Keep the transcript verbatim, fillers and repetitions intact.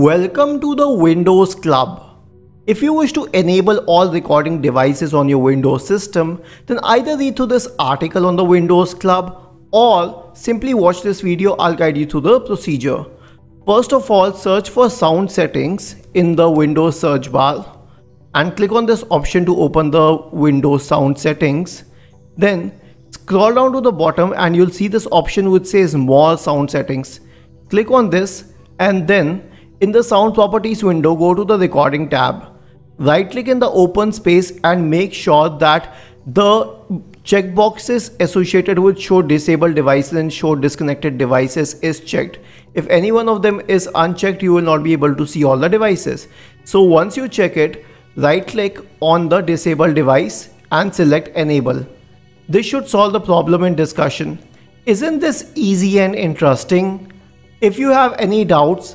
Welcome to the Windows Club. If you wish to enable all recording devices on your Windows system, then either read through this article on the Windows Club or simply watch this video. I'll guide you through the procedure. First of all, search for sound settings in the Windows search bar and click on this option to open the Windows sound settings. Then scroll down to the bottom and you'll see this option which says more sound settings. Click on this and then in the sound properties window, go to the recording tab, right click in the open space and make sure that the checkboxes associated with show disabled devices and show disconnected devices is checked. If any one of them is unchecked, you will not be able to see all the devices. So once you check it, right click on the disabled device and select enable. This should solve the problem in discussion. Isn't this easy and interesting? If you have any doubts,